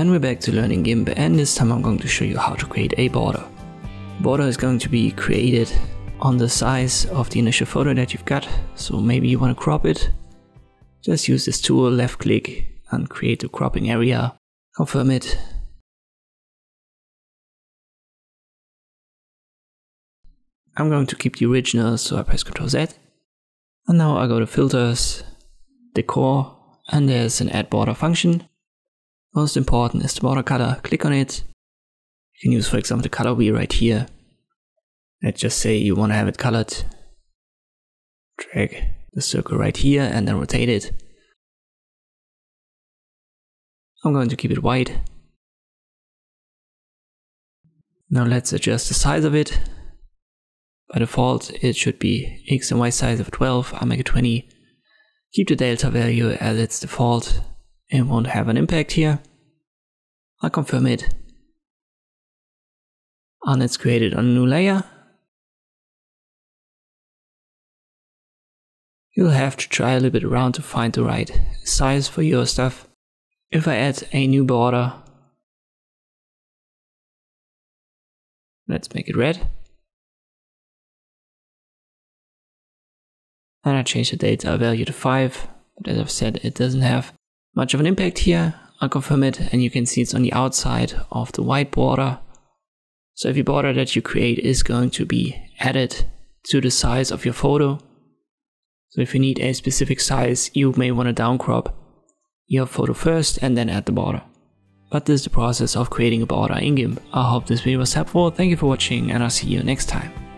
And we're back to learning GIMP, and this time I'm going to show you how to create a border. Border is going to be created on the size of the initial photo that you've got, so maybe you want to crop it. Just use this tool, left click, and create the cropping area. Confirm it. I'm going to keep the original, so I press Ctrl-Z. And now I go to Filters, Decor, and there's an Add Border function. Most important is the border color. Click on it. You can use, for example, the color wheel right here. Let's just say you want to have it colored. Drag the circle right here and then rotate it. I'm going to keep it white. Now let's adjust the size of it. By default, it should be X and Y size of 12. I'll make it 20. Keep the delta value as its default. It won't have an impact here. I'll confirm it. And it's created on a new layer. You'll have to try a little bit around to find the right size for your stuff. If I add a new border, let's make it red. And I change the data value to 5, but as I've said, it doesn't have much of an impact here. I'll confirm it, and you can see it's on the outside of the white border. So every border that you create is going to be added to the size of your photo. So if you need a specific size, you may want to downcrop your photo first and then add the border. But this is the process of creating a border in GIMP. I hope this video was helpful. Thank you for watching, and I'll see you next time.